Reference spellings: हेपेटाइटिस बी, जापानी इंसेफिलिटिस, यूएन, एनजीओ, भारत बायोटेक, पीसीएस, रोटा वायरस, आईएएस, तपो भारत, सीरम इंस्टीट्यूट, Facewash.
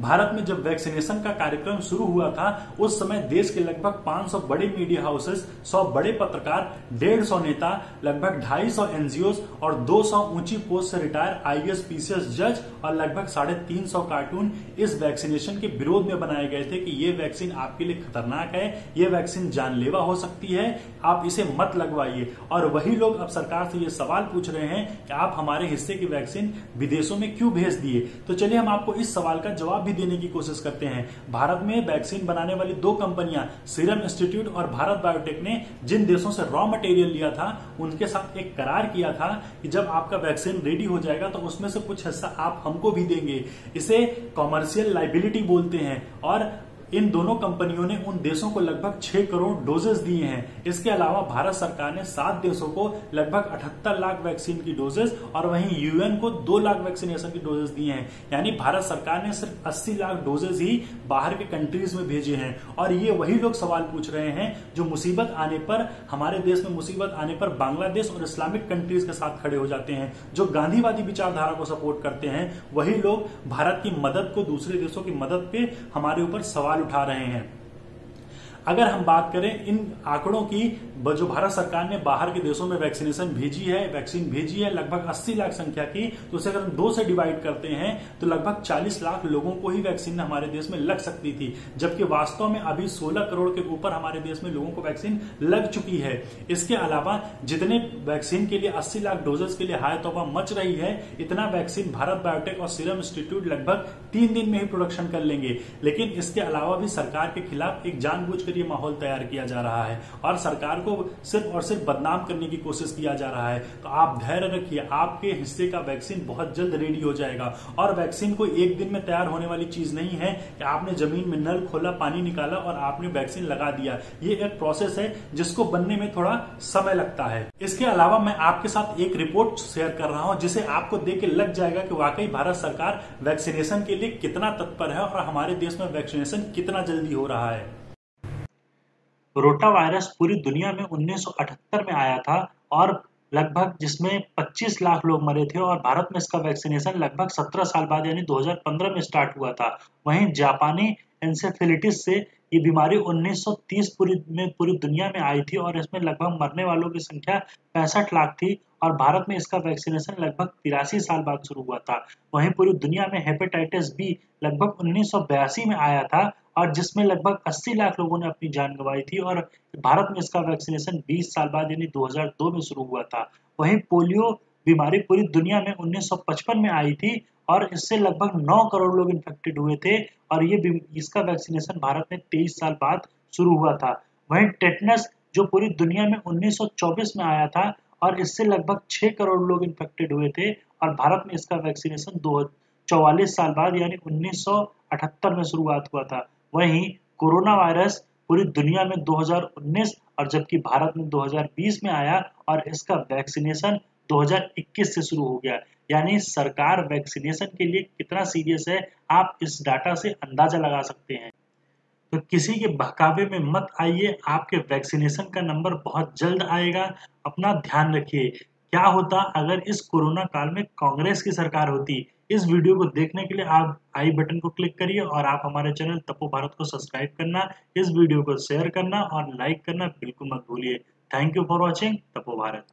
भारत में जब वैक्सीनेशन का कार्यक्रम शुरू हुआ था उस समय देश के लगभग 500 बड़े मीडिया हाउसेस, 100 बड़े पत्रकार, 150 नेता, लगभग 250 एनजीओ और 200 ऊंची पोस्ट से रिटायर आईएएस पीसीएस जज और लगभग 350 कार्टून इस वैक्सीनेशन के विरोध में बनाए गए थे कि ये वैक्सीन आपके लिए खतरनाक है, ये वैक्सीन जानलेवा हो सकती है, आप इसे मत लगवाइए। और वही लोग अब सरकार से ये सवाल पूछ रहे हैं कि आप हमारे हिस्से की वैक्सीन विदेशों में क्यों भेज दिए। तो चलिए हम आपको इस सवाल का जवाब भी देने की कोशिश करते हैं। भारत में वैक्सीन बनाने वाली दो कंपनियां सीरम इंस्टीट्यूट और भारत बायोटेक ने जिन देशों से रॉ मटेरियल लिया था उनके साथ एक करार किया था कि जब आपका वैक्सीन रेडी हो जाएगा तो उसमें से कुछ हिस्सा आप हमको भी देंगे। इसे कॉमर्शियल लायबिलिटी बोलते हैं और इन दोनों कंपनियों ने उन देशों को लगभग 6 करोड़ डोजेस दिए हैं। इसके अलावा भारत सरकार ने 7 देशों को लगभग 78 लाख वैक्सीन की डोजेस और वहीं यूएन को 2 लाख वैक्सीनेशन की डोजेस दिए हैं। यानी भारत सरकार ने सिर्फ 80 लाख डोजेस ही बाहर के कंट्रीज में भेजे हैं। और ये वही लोग सवाल पूछ रहे हैं जो मुसीबत आने पर, हमारे देश में मुसीबत आने पर बांग्लादेश और इस्लामिक कंट्रीज के साथ खड़े हो जाते हैं, जो गांधीवादी विचारधारा को सपोर्ट करते हैं। वही लोग भारत की मदद को, दूसरे देशों की मदद पे हमारे ऊपर सवाल उठा रहे हैं। अगर हम बात करें इन आंकड़ों की जो भारत सरकार ने बाहर के देशों में वैक्सीन भेजी है लगभग 80 लाख संख्या की, तो उसे अगर हम 2 से डिवाइड करते हैं तो लगभग 40 लाख लोगों को ही वैक्सीन हमारे देश में लग सकती थी, जबकि वास्तव में अभी 16 करोड़ के ऊपर हमारे देश में लोगों को वैक्सीन लग चुकी है। इसके अलावा जितने वैक्सीन के लिए 80 लाख डोजेस के लिए हाय तौबा मच रही है, इतना वैक्सीन भारत बायोटेक और सीरम इंस्टीट्यूट लगभग 3 दिन में ही प्रोडक्शन कर लेंगे। लेकिन इसके अलावा भी सरकार के खिलाफ एक जानबूझ ये माहौल तैयार किया जा रहा है और सरकार को सिर्फ और सिर्फ बदनाम करने की कोशिश किया जा रहा है। तो आप धैर्य रखिए, आपके हिस्से का वैक्सीन बहुत जल्द रेडी हो जाएगा। और वैक्सीन कोई एक दिन में तैयार होने वाली चीज नहीं है कि आपने जमीन में नल खोला, पानी निकाला और आपने वैक्सीन लगा दिया। ये एक प्रोसेस है जिसको बनने में थोड़ा समय लगता है। इसके अलावा मैं आपके साथ एक रिपोर्ट शेयर कर रहा हूं जिसे आपको देख के लग जाएगा कि वाकई भारत सरकार वैक्सीनेशन के लिए कितना तत्पर है और हमारे देश में वैक्सीनेशन कितना जल्दी हो रहा है। रोटा वायरस पूरी दुनिया में 1978 में आया था और लगभग जिसमें 25 लाख लोग मरे थे और भारत में इसका वैक्सीनेशन लगभग 17 साल बाद यानी 2015 में स्टार्ट हुआ था। वहीं जापानी इंसेफिलिटिस से ये बीमारी 1930 पूरी दुनिया में आई थी और इसमें लगभग मरने वालों की संख्या 65 लाख थी और भारत में इसका वैक्सीनेशन लगभग 83 साल बाद शुरू हुआ था। वहीं पूरी दुनिया में हेपेटाइटिस बी लगभग 1982 में आया था और जिसमें लगभग 80 लाख लोगों ने अपनी जान गंवाई थी और भारत में इसका वैक्सीनेशन 20 साल बाद यानी 2002 में शुरू हुआ था। वहीं पोलियो बीमारी पूरी दुनिया में 1955 में आई थी और इससे लगभग 9 करोड़ लोग इन्फेक्टेड हुए थे और ये इसका वैक्सीनेशन भारत में 23 साल बाद शुरू हुआ था। वहीं टेटनस जो पूरी दुनिया में 1924 में आया था और इससे लगभग 6 करोड़ लोग इन्फेक्टेड हुए थे और भारत में इसका वैक्सीनेशन 44 साल बाद यानी 1978 में शुरुआत हुआ था। वहीं कोरोना वायरस पूरी दुनिया में 2019 और जबकि भारत में 2020 में आया और इसका वैक्सीनेशन 2021 से शुरू हो गया। यानी सरकार वैक्सीनेशन के लिए कितना सीरियस है आप इस डाटा से अंदाजा लगा सकते हैं। तो किसी के बहकावे में मत आइए, आपके वैक्सीनेशन का नंबर बहुत जल्द आएगा। अपना ध्यान रखिए। क्या होता अगर इस कोरोना काल में कांग्रेस की सरकार होती। इस वीडियो को देखने के लिए आप आई बटन को क्लिक करिए और आप हमारे चैनल तपो भारत को सब्सक्राइब करना, इस वीडियो को शेयर करना और लाइक करना बिल्कुल मत भूलिए। Thank you for watching. तपो भारत।